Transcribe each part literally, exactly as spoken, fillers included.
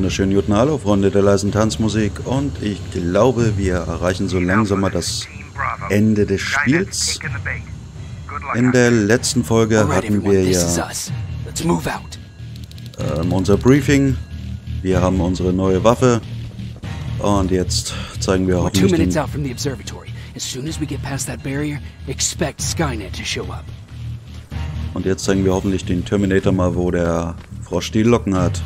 wunderschönen guten Hallo, Freunde der leisen Tanzmusik. Und ich glaube, wir erreichen so langsam mal das Ende des Spiels. In der letzten Folge hatten wir ja ähm, unser Briefing. Wir haben unsere neue Waffe. Und jetzt zeigen wir hoffentlich den... Und jetzt zeigen wir hoffentlich den Terminator mal, wo der Frosch die Locken hat.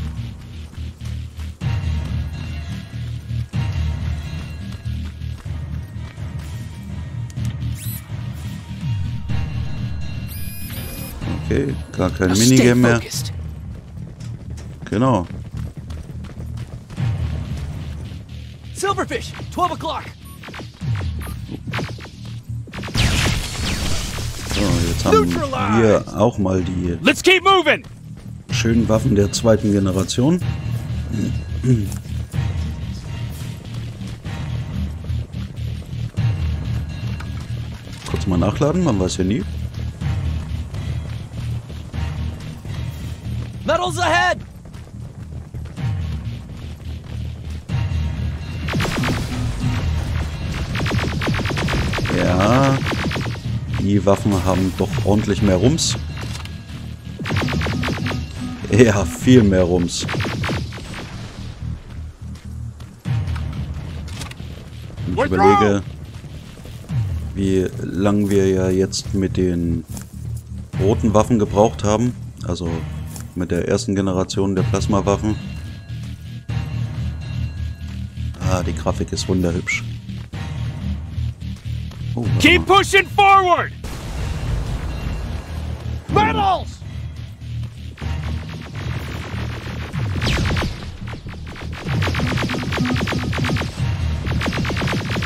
Okay, gar kein Minigame mehr. Genau. Silverfish, zwölf Uhr. So, jetzt haben wir auch mal die schönen Waffen der zweiten Generation. Kurz mal nachladen, man weiß ja nie. Metals ahead! Ja, die Waffen haben doch ordentlich mehr Rums. Ja, viel mehr Rums. Und ich überlege, wie lange wir ja jetzt mit den roten Waffen gebraucht haben. Also mit der ersten Generation der Plasmawaffen. Ah, die Grafik ist wunderhübsch. Oh, keep pushing forward. Metals.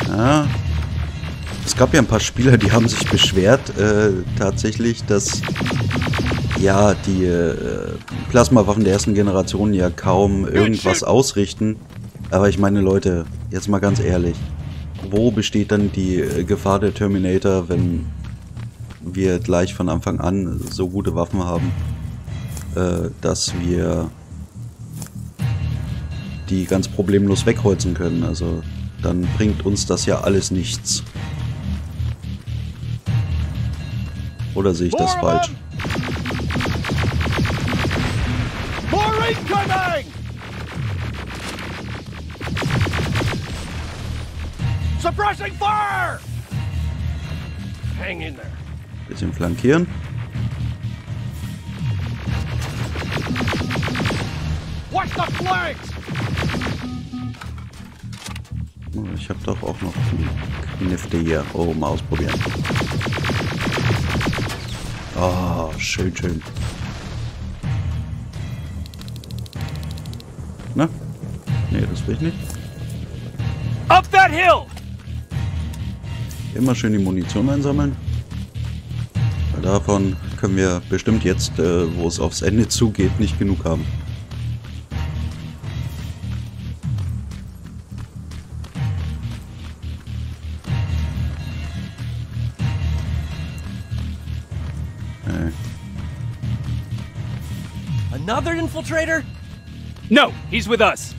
Ja. Es gab ja ein paar Spieler, die haben sich beschwert, äh, tatsächlich, dass ja die äh, Plasmawaffen der ersten Generation ja kaum irgendwas ausrichten. Aber ich meine, Leute, jetzt mal ganz ehrlich. Wo besteht dann die Gefahr der Terminator, wenn wir gleich von Anfang an so gute Waffen haben, äh, dass wir die ganz problemlos wegholzen können? Also dann bringt uns das ja alles nichts. Oder sehe ich das falsch? Suppressing fire! Hang in there. Bisschen flankieren. Watch the flanks! Ich habe doch auch noch die Knifte hier oben ausprobieren. Ah, oh, schön, schön. Na? Nee, das will ich nicht. Up that hill! Immer schön die Munition einsammeln. Davon können wir bestimmt jetzt, äh, wo es aufs Ende zugeht, nicht genug haben. Nee. Another Infiltrator? No, he's with us.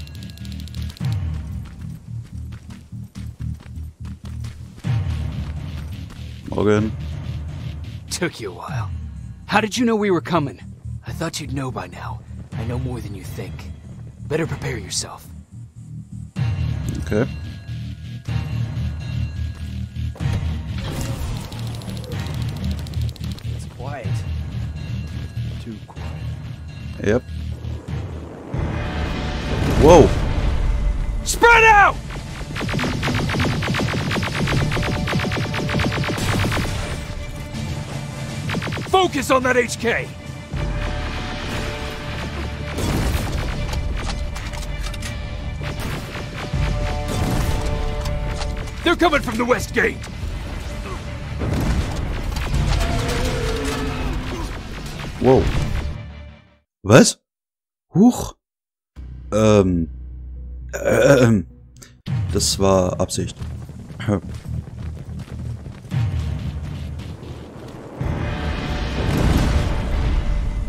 Took you a while. How did you know we were coming? I thought you'd know by now. I know more than you think. Better prepare yourself. Okay. It's quiet. Too quiet. Yep. Whoa. Spread out! Focus on that H K. They're coming from the west gate. Wow. Was? Huch. Ähm. Ähm. Das war Absicht.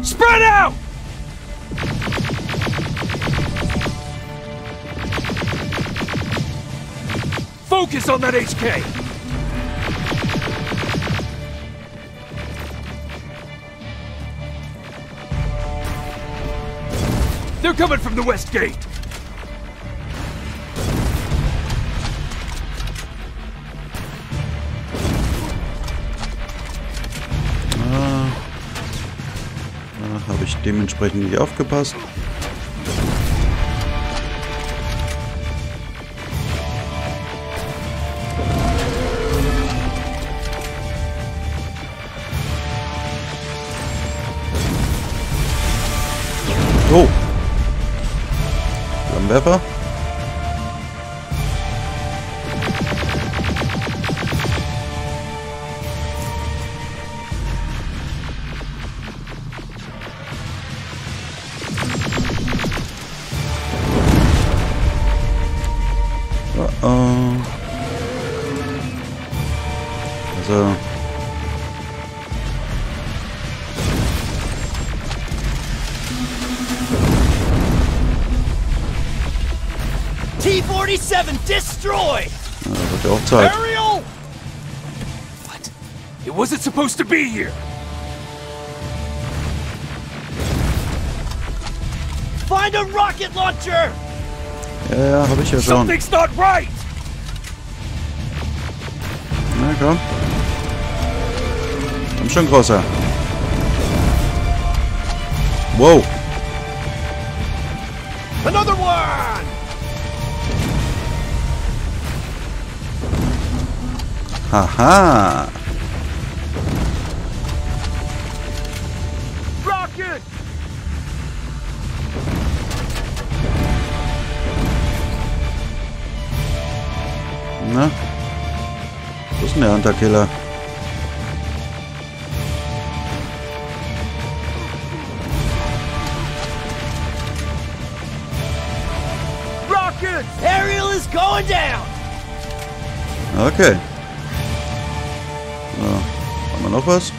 Spread out! Focus on that H K! They're coming from the west gate! Ah, da habe ich dementsprechend nicht aufgepasst. Oh! Flammenwerfer. Uh-oh. Also... P forty-seven destroyed! Ariel! What? It wasn't supposed to be here! Find a rocket launcher! Ja, hab ich ja schon. Something's not right! Na komm. Komm schon, Großer. Wow. Another one! Haha! Rocket! Na? Wo ist denn der Hunter-Killer? Rocket! Ariel is going down! Okay. Noch was?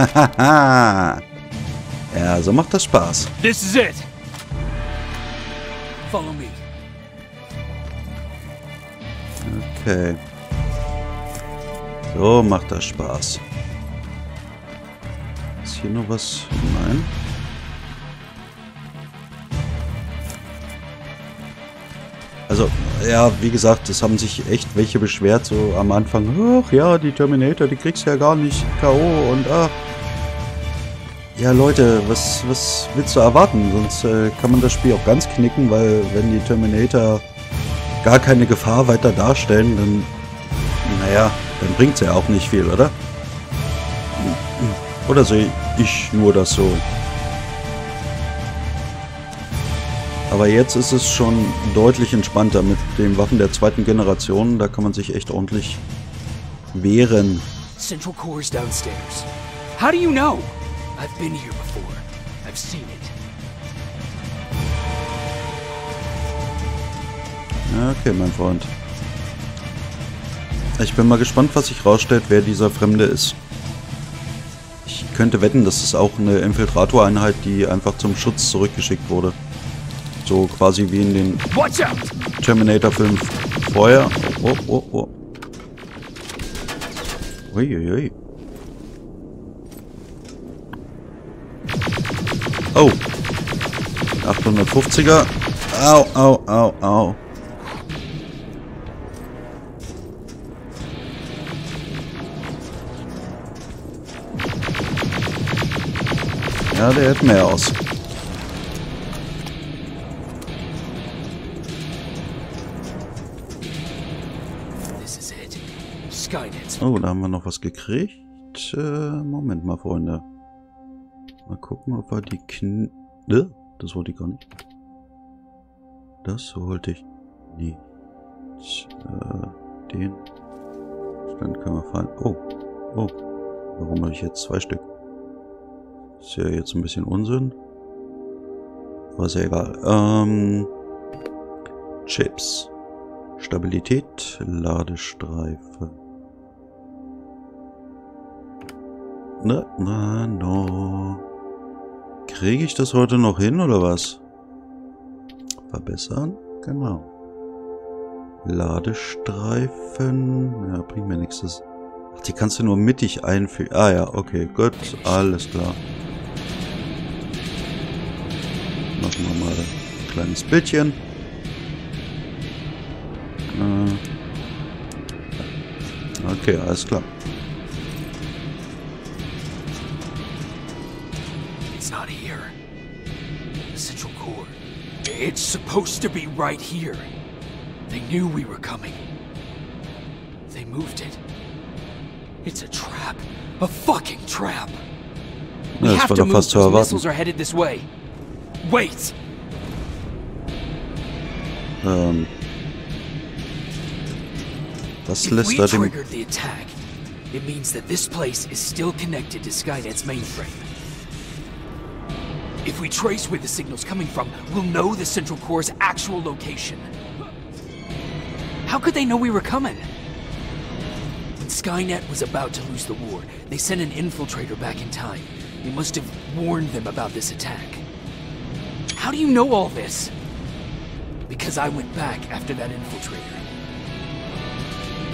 Hahaha! Ja, so macht das Spaß. This is it. Follow me. Okay. So macht das Spaß. Ist hier noch was? Nein. Also, ja, wie gesagt, es haben sich echt welche beschwert, so am Anfang. Ach ja, die Terminator, die kriegst ja gar nicht K O und ach. Ja, Leute, was, was willst du erwarten? Sonst äh, kann man das Spiel auch ganz knicken, weil wenn die Terminator gar keine Gefahr weiter darstellen, dann, naja, dann bringt's ja auch nicht viel, oder? Oder sehe ich nur das so? Aber jetzt ist es schon deutlich entspannter mit den Waffen der zweiten Generation. Da kann man sich echt ordentlich wehren. Central Core is downstairs. How do you know? I've been here before. I've seen it. Okay, mein Freund. Ich bin mal gespannt, was sich rausstellt, wer dieser Fremde ist. Ich könnte wetten, das ist auch eine Infiltrator-Einheit, die einfach zum Schutz zurückgeschickt wurde. So quasi wie in den Terminator-Film vorher. Oh, oh, oh. Uiuiui. Oh. achthundertfünfziger. Au, au, au, au. Ja, der hält mehr aus. Oh, da haben wir noch was gekriegt. Äh, Moment mal, Freunde. Mal gucken, ob wir die Knie... Das wollte ich gar nicht. Das wollte ich nicht. Äh, den. Dann können wir fahren. Oh, oh. Warum habe ich jetzt zwei Stück? Ist ja jetzt ein bisschen Unsinn. Aber ist ja egal. Ähm, Chips. Stabilität. Ladestreifen. Ne? Mano. Kriege ich das heute noch hin, oder was? Verbessern? Genau. Ladestreifen. Ja, bringt mir nichts. Ach, die kannst du nur mittig einfügen. Ah ja, okay, gut. Alles klar. Machen wir mal ein kleines Bildchen. Okay, alles klar. It's not here. The Central Core. It's supposed to be right here. They knew we were coming. They moved it. It's a trap. A fucking trap. We have to move. Those missiles are headed this way. Wait. Um. Das lässt da dem... Infiltrator.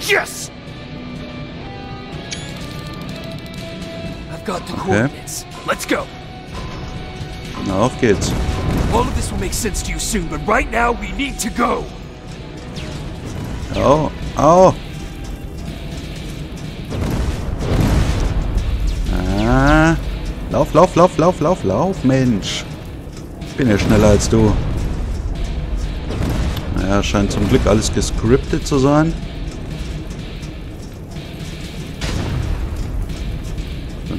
Yes! I've got the coordinates. Let's go. Na, auf geht's. All of this will make sense to you soon, but right now we need to go. Oh, oh. Ah. Lauf, lauf, lauf, lauf, lauf, lauf, Mensch. Ich bin ja schneller als du. Naja, scheint zum Glück alles gescriptet zu sein.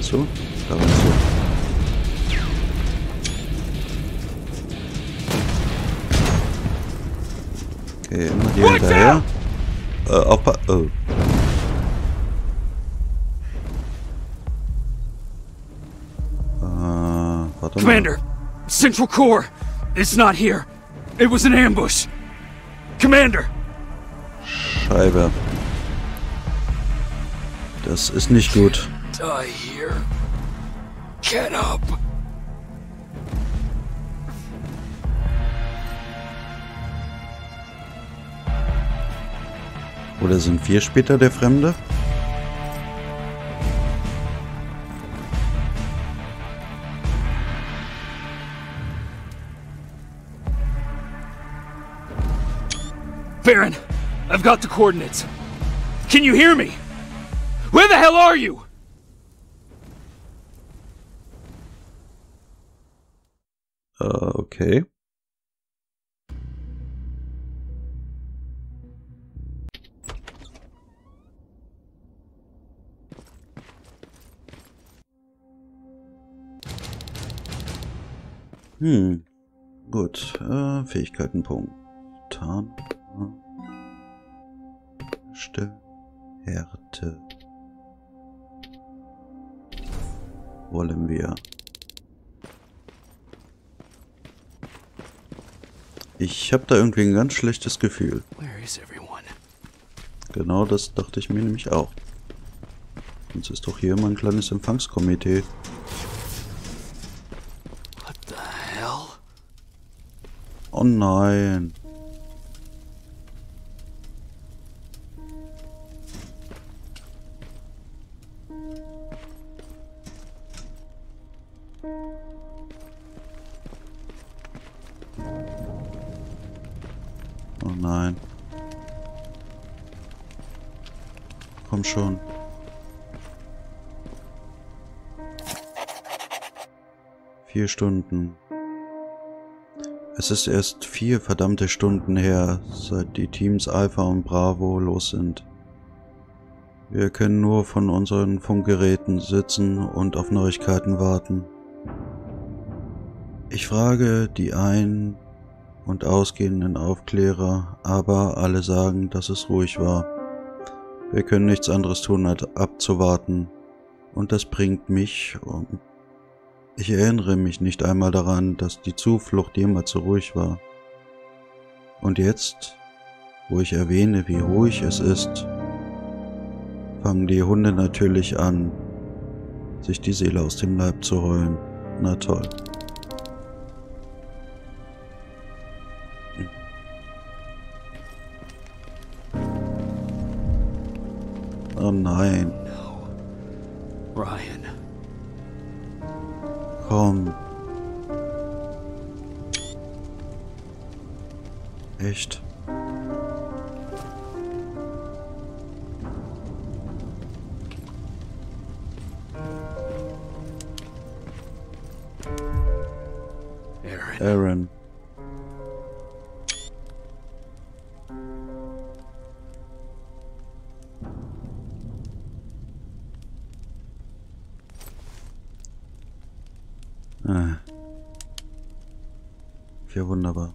So, da war so. Okay, immer hier hinterher. Äh, Opa. Oh. Äh, warte mal. Commander, Central Core. It's not here. It was an ambush. Commander. Scheibe. Das ist nicht gut. Die here. Get up. Oder sind wir später der Fremde? Baron, I've got the coordinates. Can you hear me? Where the hell are you? Uh, okay. Hm. Gut. Äh, Fähigkeitenpunkt. Tarn. Härte. Wollen wir. Ich habe da irgendwie ein ganz schlechtes Gefühl. Genau das dachte ich mir nämlich auch. Sonst ist doch hier immer ein kleines Empfangskomitee. What the hell? Oh nein. Nein. Komm schon. Vier Stunden. Es ist erst vier verdammte Stunden her, seit die Teams Alpha und Bravo los sind. Wir können nur von unseren Funkgeräten sitzen und auf Neuigkeiten warten. Ich frage die einen und ausgehenden Aufklärer, aber alle sagen, dass es ruhig war. Wir können nichts anderes tun, als abzuwarten. Und das bringt mich um. Ich erinnere mich nicht einmal daran, dass die Zuflucht jemals so ruhig war. Und jetzt, wo ich erwähne, wie ruhig es ist, fangen die Hunde natürlich an, sich die Seele aus dem Leib zu heulen. Na toll. Oh nein. Ryan. Komm. Echt? Aaron. Ah. Ja, wunderbar.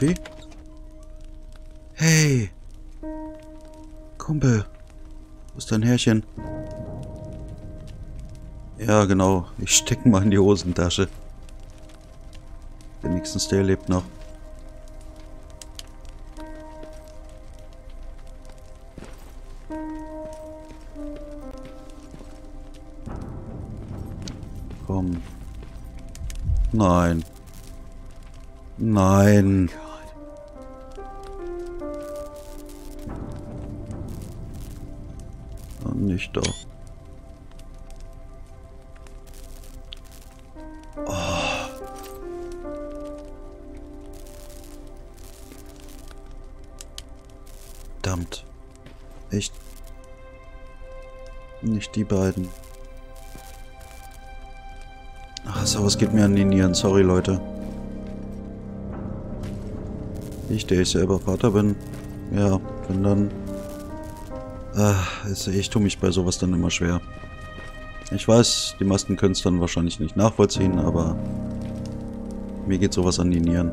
Wie? Hey! Kumpel! Wo ist dein Härchen? Ja, genau. Ich stecke mal in die Hosentasche. Wenigstens der lebt noch. Komm. Nein. Nein. Und nicht doch. Verdammt. Echt. Nicht die beiden. Ach, sowas geht mir an die Nieren. Sorry, Leute. Ich, der ich selber Vater bin. Ja, wenn dann... Ach, ich tue mich bei sowas dann immer schwer. Ich weiß, die meisten können es dann wahrscheinlich nicht nachvollziehen, aber... Mir geht sowas an die Nieren.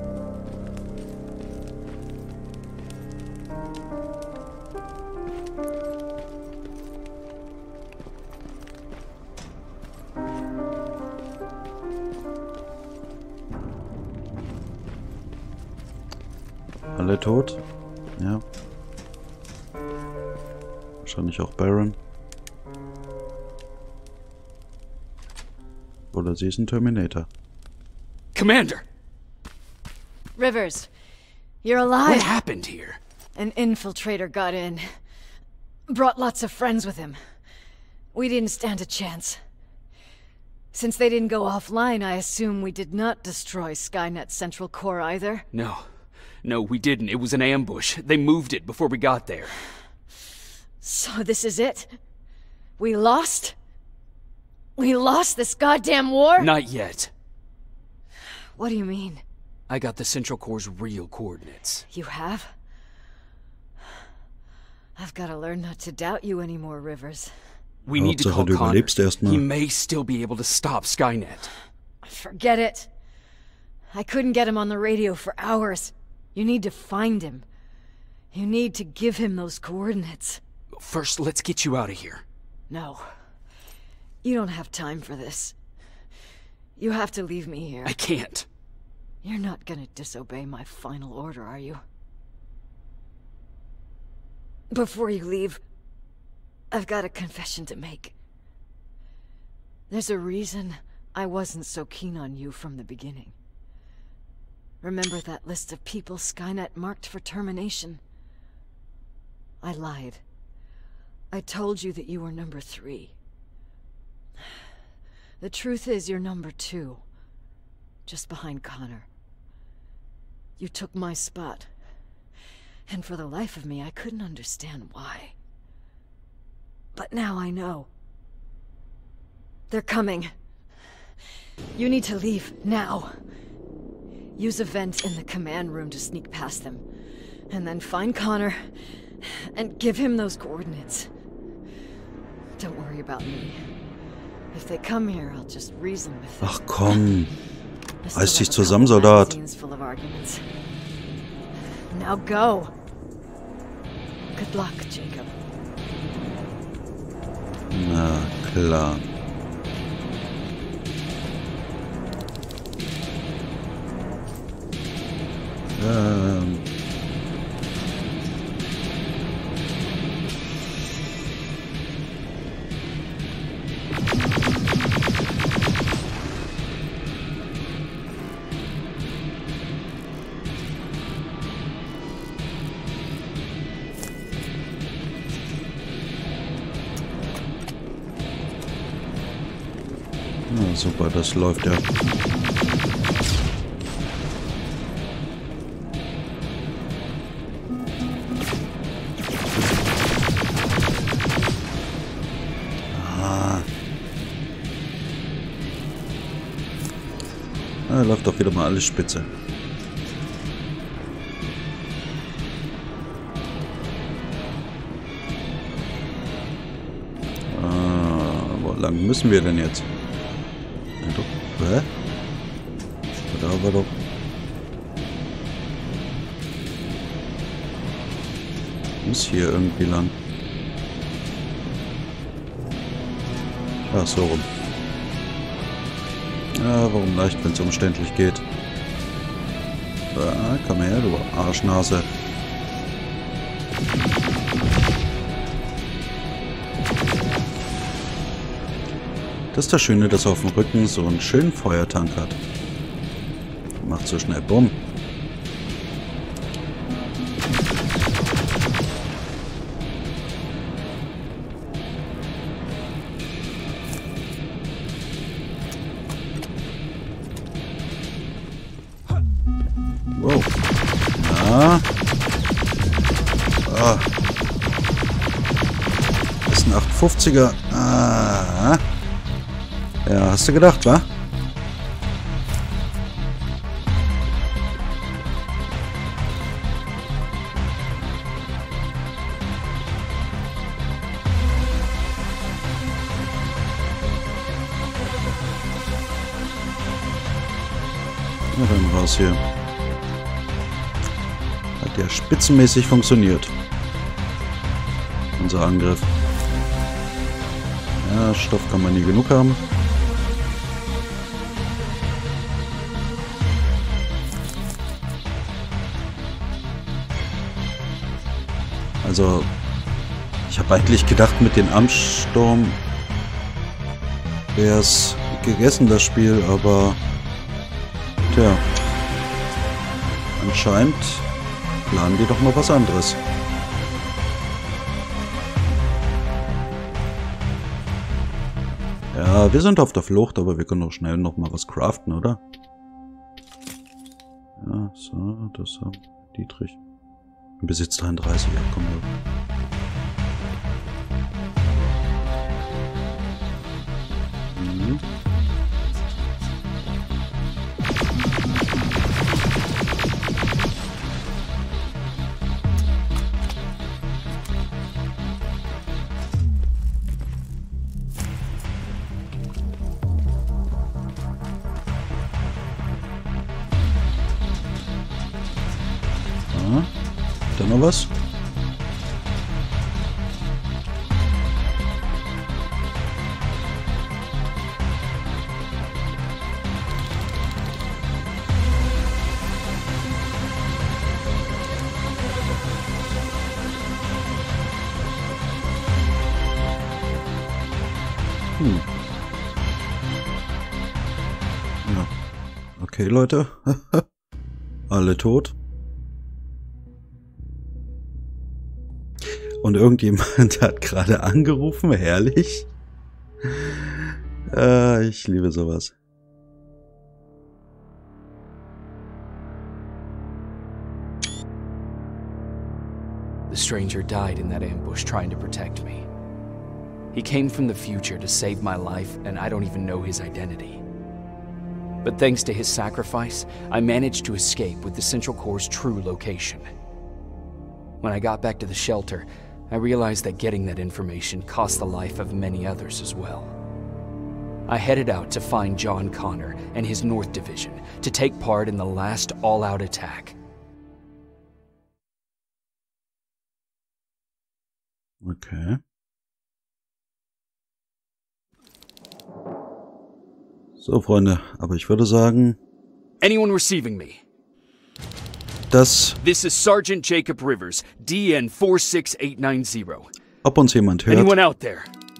Alle tot? Ja. Wahrscheinlich auch Baron. Oder sie ist ein Terminator. Commander! Rivers, you're alive. What happened here? An infiltrator got in. Brought lots of friends with him. We didn't stand a chance. Since they didn't go offline, I assume we did not destroy Skynet's Central Core either? No. No, we didn't. It was an ambush. They moved it before we got there. So this is it? We lost? We lost this goddamn war? Not yet. What do you mean? I got the Central Core's real coordinates. You have? I've got to learn not to doubt you anymore, Rivers. We need to call Connor. He may still be able to stop Skynet. Forget it. I couldn't get him on the radio for hours. You need to find him. You need to give him those coordinates. First, let's get you out of here. No. You don't have time for this. You have to leave me here. I can't. You're not gonna disobey my final order, are you? Before you leave, I've got a confession to make. There's a reason I wasn't so keen on you from the beginning. Remember that list of people Skynet marked for termination? I lied. I told you that you were number three. The truth is you're number two. Just behind Connor. You took my spot. And for the life of me, I couldn't understand why. But now I know. They're coming. You need to leave, now. Use a vent in the command room to sneak past them. And then find Connor, and give him those coordinates. Don't worry about me. If they come here, I'll just reason with them. Ach komm. Reiß dich zusammen, Soldat. Now go. Good luck, Jacob. Na klar. Ähm. Oh, super, das läuft ja. Da läuft doch wieder mal alles spitze. Ah, wo lang müssen wir denn jetzt? Ja, doch. Hä? Da war doch. Muss hier irgendwie lang. Ach, so rum. Ja, warum leicht, wenn es umständlich geht. Ah, komm her, du Arschnase. Das ist das Schöne, dass er auf dem Rücken so einen schönen Feuertank hat. Macht so schnell Bumm. Wow. Na? Ah. Das ist ein achthundertfünfziger. Ah. Ja, hast du gedacht, wa? Na dann raus hier. Hat ja spitzenmäßig funktioniert. Unser Angriff. Ja, Stoff kann man nie genug haben. Also, ich habe eigentlich gedacht, mit dem Amtssturm wäre es gegessen, das Spiel, aber tja, anscheinend planen die doch noch was anderes. Ja, wir sind auf der Flucht, aber wir können doch schnell noch mal was craften, oder? Ja, so, das haben wir. Dietrich. Besitz dreiunddreißig, ja, komm mal. Mhm. Ja. Dann noch was? Hm. Ja. Okay, Leute. Alle tot. Und irgendjemand hat gerade angerufen, herrlich. Äh, ich liebe sowas. The stranger died in that ambush trying to protect me. He came from the future to save my life and I don't even know his identity. But thanks to his sacrifice, I managed to escape with the Central Core's true location. When I got back to the shelter, I realized that getting that information cost the life of many others as well. I headed out to find John Connor and his North Division to take part in the last all-out attack. Okay. So, Freunde, aber ich würde sagen... Anyone receiving me? Das... This is Sergeant Jacob Rivers, D N four six eight nine zero. Ob uns jemand hört,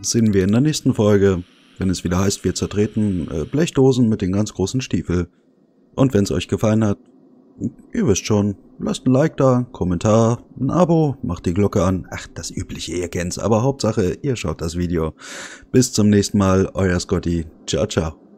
sehen wir in der nächsten Folge, wenn es wieder heißt, wir zertreten äh, Blechdosen mit den ganz großen Stiefeln. Und wenn es euch gefallen hat, Ihr wisst schon, lasst ein Like da, Kommentar, ein Abo, macht die Glocke an. Ach, das übliche, ihr kennt's, aber Hauptsache, ihr schaut das Video. Bis zum nächsten Mal, euer Scotty. Ciao, ciao.